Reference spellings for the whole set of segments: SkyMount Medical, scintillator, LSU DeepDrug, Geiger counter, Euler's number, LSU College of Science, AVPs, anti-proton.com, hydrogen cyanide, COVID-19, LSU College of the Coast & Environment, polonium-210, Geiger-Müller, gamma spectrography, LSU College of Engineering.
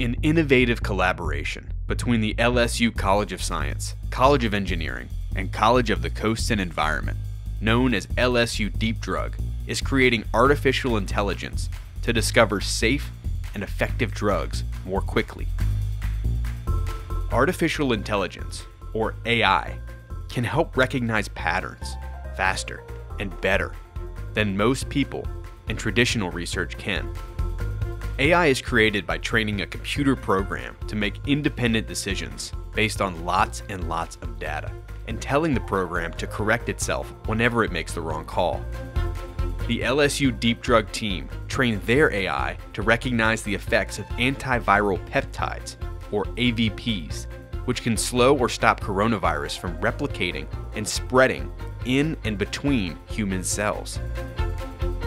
An innovative collaboration between the LSU College of Science, College of Engineering, and College of the Coast and Environment, known as LSU DeepDrug, is creating artificial intelligence to discover safe and effective drugs more quickly. Artificial intelligence, or AI, can help recognize patterns faster and better than most people and traditional research can. AI is created by training a computer program to make independent decisions based on lots and lots of data, and telling the program to correct itself whenever it makes the wrong call. The LSU DeepDrug team trained their AI to recognize the effects of antiviral peptides, or AVPs, which can slow or stop coronavirus from replicating and spreading in and between human cells.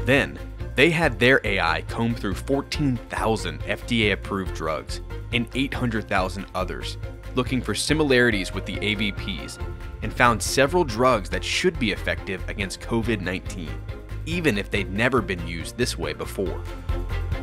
Then, they had their AI comb through 14,000 FDA-approved drugs and 800,000 others, looking for similarities with the AVPs, and found several drugs that should be effective against COVID-19, even if they'd never been used this way before.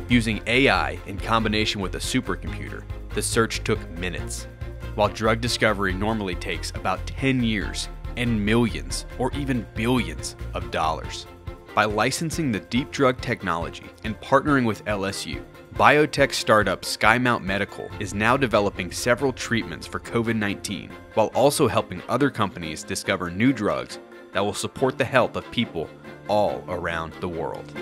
Using AI in combination with a supercomputer, the search took minutes, while drug discovery normally takes about 10 years and millions or even billions of dollars. By licensing the DeepDrug technology and partnering with LSU, biotech startup SkyMount Medical is now developing several treatments for COVID-19, while also helping other companies discover new drugs that will support the health of people all around the world.